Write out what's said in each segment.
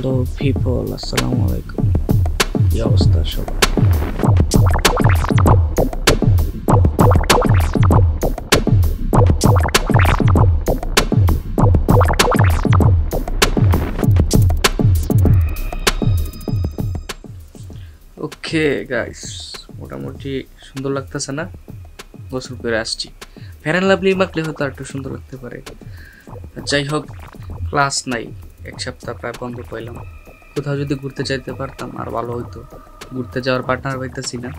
Hello people, assalamualaikum. Ya ustaz sobat. Oke guys, মোটামুটি সুন্দর লাগতেছে না? গোসল করে আসছি। ফ্যান লাভলি মাখলে হয়তো একটু সুন্দর লাগতে পারে। যাই হোক ক্লাস নাই, এক সপ্তাহ প্রায় বন্ধ পাইলাম। কোথাও যদি ঘুরতে যাইতে পারতাম আর ভালো হইতো। ঘুরতে যাওয়ার পার্টনার পাইতেছি না,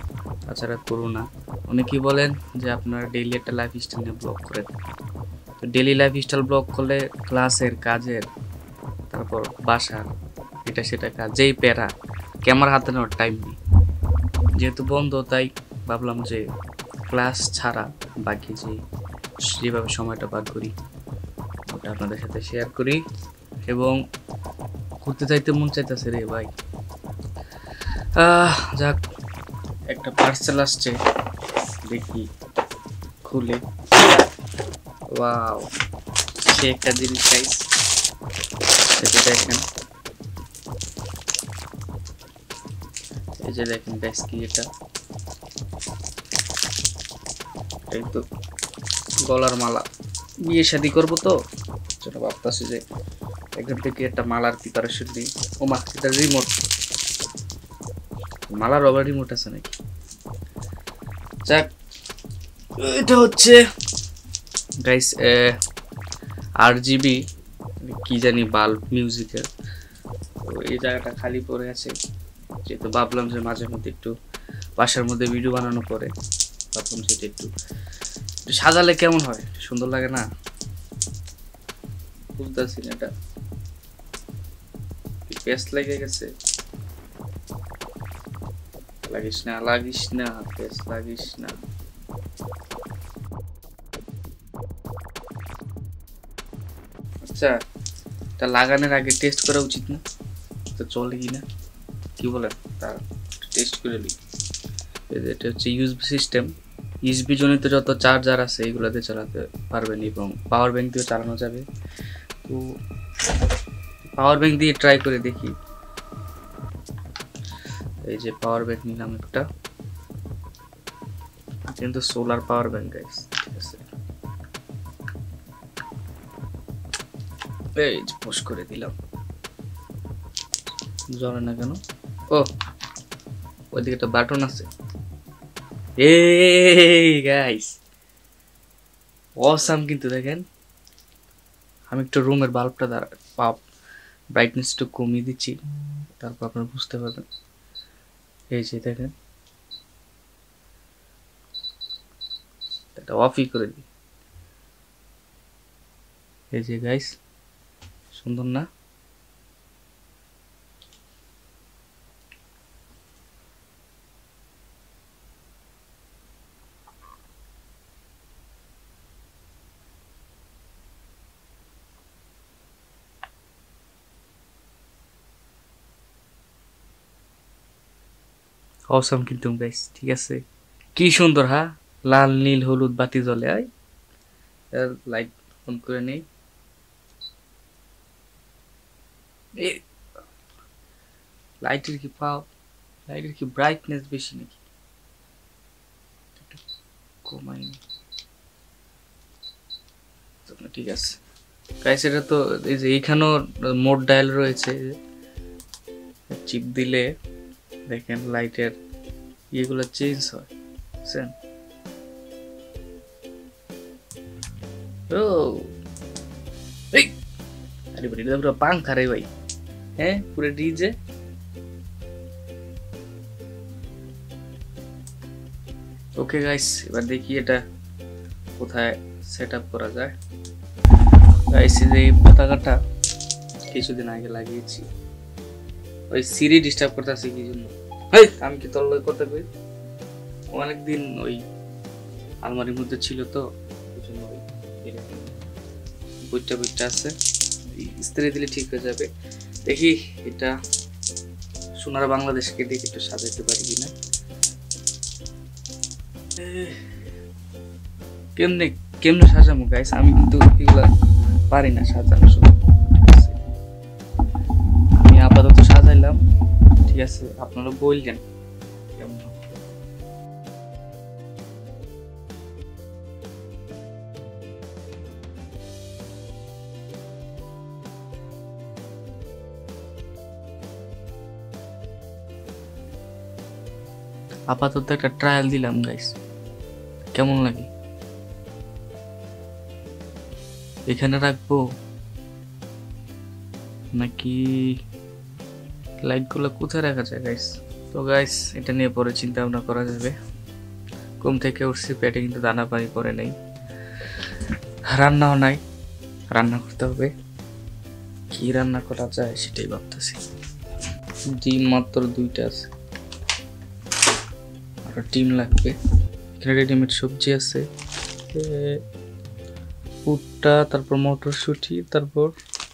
তাছাড়া করোনা। অনেকেই বলেন যে আপনারা ডেইলি একটা লাইফ স্টাইল নিয়ে ব্লগ করেন, তো ডেইলি লাইফ স্টাইল ব্লগ করলে ক্লাসের, কাজের, তারপর বাসার, এটা সেটা কাজ, যেই প্যারা, ক্যামেরা হাতে নেওয়ার টাইম নেই। যেহেতু বন্ধ তাই ভাবলাম যে ক্লাস ছাড়া বাকি যেভাবে সময়টা পার করি ওটা আপনাদের সাথে শেয়ার করি। এবং ঘুরতে যাইতে মন চাইতেছে রে ভাই। যাক একটা পার্সেল আসছে, দেখি খুলে। ওয়াও, সে একটা জিনিস গাইস, এটা দেখেন, এই যে দেখেন গাইস কি এটা, এই তো গলার মালা। বিয়ে শাদি করবো তো যেটা ভাবতেছি যে এখান থেকে একটা মালার প্রিপারেশন দিই। ও মা, এটা রিমোট, মালার আবার রিমোট আছে নাকি? যাক, এটা হচ্ছে গাইস 8GB কি জানি বাল্ব মিউজিকের। তো এই জায়গাটা খালি পড়ে আছে, যেহেতু ভাবলাম যে মাঝে মধ্যে একটু বাসার মধ্যে ভিডিও বানানো পরে ভাবলাম সেটা একটু সাজালে কেমন হয়, সুন্দর লাগে না? বুঝতেছি না, এটা পেস্ট লেগে গেছে। লাগিস না, লাগিস না, পেস্ট লাগিস না। আচ্ছা, এটা লাগানোর আগে টেস্ট করা উচিত না? তো চলে কি না, কি বলেন? তার টেস্ট করে নিই। এটা হচ্ছে ইউএসবি সিস্টেম, ইউএসবি জনিত যত চার্জার আছে এইগুলোতে চালাতে পারবেন এবং পাওয়ার ব্যাংক দিয়েও চালানো যাবে। তো পাওয়ার ব্যাংক দিয়ে ট্রাই করে দেখি। এই যে পাওয়ার ব্যাংক নিলাম একটা, কিন্তু সোলার পাওয়ার ব্যাংক গাইস। ঠিক আছে, এই পুশ করে দিলাম, জ্বলে না কেন? ও, ওইদিকে একটা বাটন আছে। এই গাইস অসাম, কিন্তু দেখেন আমি একটু রুমের বাল্বটা ব্রাইটনেসটা কমিয়ে দিচ্ছি, তারপর আপনারা বুঝতে পারবেন। এই যে দেখেন, এটা অফই করে দিই। এই যে গাইস, সুন্দর না? অসাম কিন্তু গাইস। ঠিক আছে, কি সুন্দর! হ্যাঁ, লাল নীল হলুদ বাতি জ্বলে। আই লাইট অন করে নেই। লাইটের কি পাওয়ার, লাইটের কি ব্রাইটনেস বেশি নাকি? কমাই। ঠিক আছে গাইস, এটা তো এই যে এইখানেও মোড ডায়াল রয়েছে, চিপ দিলে দেখেন লাইটের ইয়েগুলো চেঞ্জ হয়। পাঙ্খা রে ভাই, হ্যাঁ পুরো ডিজে। ওকে গাইস, এবার দেখি এটা কোথায় সেট আপ করা যায়। গাইস, এই পতাকাটা কিছুদিন আগে লাগিয়েছি, ওই সিরি ডিস্টার্ব করতেছে কি জন্য? হেই, আমি কি তোর লয় করতে পারি? অনেকদিন ওই আলমারির মধ্যে ছিল তো, ওই জন্য বইটা বইটা আছে, ইস্ত্রি দিলে ঠিক হয়ে যাবে। দেখি এটা সোনার বাংলাদেশকে দেখে একটু সাজাইতে পারি কিনা। কেমনে কেমনে সাজাবো গাইস, আমি কিন্তু এগুলা পারি না সাজানো। জাস্ট আপনারা বললেন কেমন হবে। আপাতত একটা ট্রায়াল দিলাম গাইস, কেমন লাগে এখানে রাখবো নাকি লাইটগুলো কোথায় রাখা যায় গাইস? তো গাইস এটা নিয়ে পরে চিন্তা ভাবনা করা যাবে। ঘুম থেকে উঠছি, পেটে কিন্তু দানা পানি পরে নেই, রান্নাও নাই, রান্না করতে হবে। কি রান্না করা যায় সেটাই ভাবতেছি। ডিম মাত্র 2টা আছে, আর ডিম লাগবে। এখানে রেডিমেড সবজি আছে, ভুট্টা, তারপর মটরশুঁটি, তারপর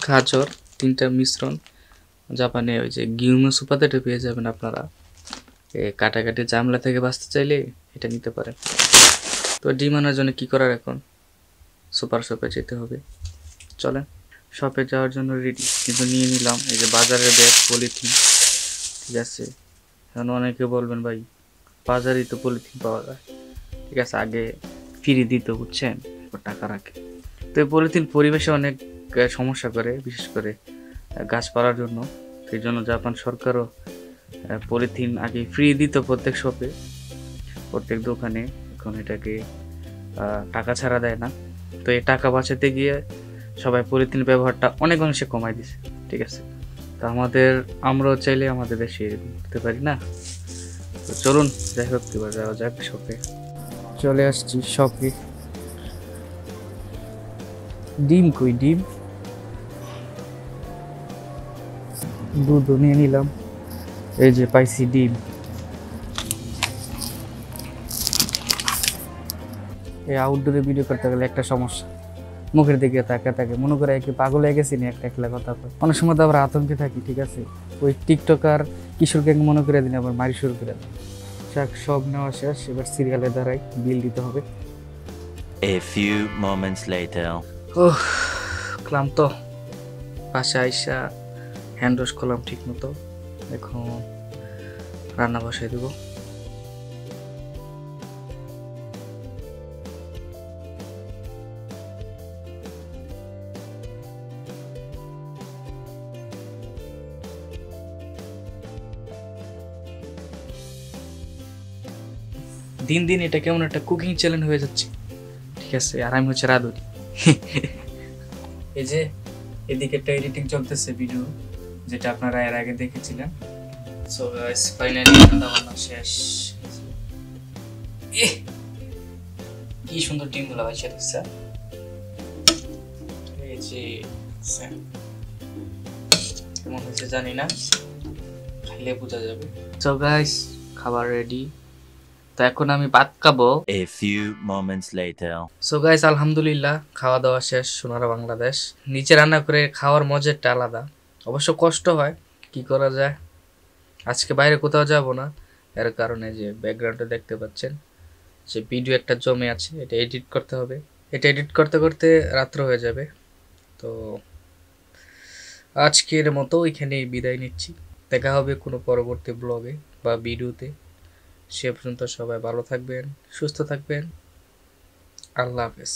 গাজর, 3টা মিশ্রণ। জাপানে ওই যে গিউমেস উপাদানটা পেয়ে যাবেন আপনারা, কাটাকাটি জামলা থেকে বাঁচতে চাইলে এটা নিতে পারেন। তো ডিম আনার জন্য কী করার, এখন সুপার শপে যেতে হবে। চলেন শপে যাওয়ার জন্য রেডি, কিন্তু নিয়ে নিলাম এই যে বাজারের ব্যাগ, পলিথিন। ঠিক আছে, এখন অনেকে বলবেন ভাই বাজারেই তো পলিথিন পাওয়া যায়। ঠিক আছে, আগে ফিরে দিত বুঝছেন, টাকা রাখে। তো এই পলিথিন পরিবেশে অনেক সমস্যা করে, বিশেষ করে গাছপালার জন্য। সেই জন্য জাপান সরকারও পলিথিন আগে ফ্রি দিত প্রত্যেক শপে, প্রত্যেক দোকানে। এখন এটাকে টাকা ছাড়া দেয় না। তো এই টাকা বাঁচাতে গিয়ে সবাই পলিথিন ব্যবহারটা অনেক অংশে কমাই দিছে। ঠিক আছে, তো আমরাও চাইলে আমাদের দেশে করতে পারি না। তো চলুন যাই হোক, এবার যাওয়া যাক শপে। চলে আসছি শপে। ডিম কই? ডিম, দুধ নিয়ে নিলাম। এই যে পাইছি ডিম। এই আউটডোরে ভিডিও করতে গেলে একটা সমস্যা, মুখের দিকে তাকা থাকে, মনে করে একে পাগল হয়ে গেছি না একটা একলা কথা কয়। অনেক সময় তো আবার আতঙ্কে থাকি। ঠিক আছে, ওই টিকটকার কিশোর গ্যাং মনে করে দিন, আবার মারি শুরু করে দিন। যাক, সব নেওয়া শেষ, এবার সিরিয়ালে দাঁড়াই, বিল দিতে হবে। A few moments later. ওহ ক্লান্ত, বাসা আইসা হ্যান্ড ওয়াশ করলাম ঠিক মতো। এখন রান্না বসাই দেব। দিন দিন এটা কেমন একটা কুকিং চ্যালেঞ্জ হয়ে যাচ্ছে। ঠিক আছে, আর আমি হচ্ছে রাঁধুনি। এই যে এদিকে একটা এডিটিং চলতেছে ভিডিও, যেটা আপনারা এর আগে দেখেছিলেন। সো গাইস ফাইনালি রান্না বান্না শেষ। কি সুন্দর ডিমগুলো বাইসা দিচ্ছে। এই যে কেমন হয়েছে জানি না, খাইলে বোঝা যাবে। সো গাইস খাবার রেডি, তো এখন আমি ভাত খাবো। A few moments later. So guys, আলহামদুলিল্লাহ খাওয়া দাওয়া শেষ। সোনারা বাংলাদেশ, নিচে রান্না করে খাওয়ার মজাটা আলাদা। অবশ্য কষ্ট হয়, কি করা যায়। আজকে বাইরে কোথাও যাব না, এর কারণে যে ব্যাকগ্রাউন্ডটা দেখতে পাচ্ছেন যে ভিডিও একটা জমে আছে, এটা এডিট করতে হবে। এটা এডিট করতে করতে রাত্র হয়ে যাবে। তো আজকের মতো এখানেই বিদায় নিচ্ছি। দেখা হবে কোনো পরবর্তী ব্লগে বা ভিডিওতে। সে পর্যন্ত সবাই ভালো থাকবেন, সুস্থ থাকবেন। আল্লাহ হাফেজ।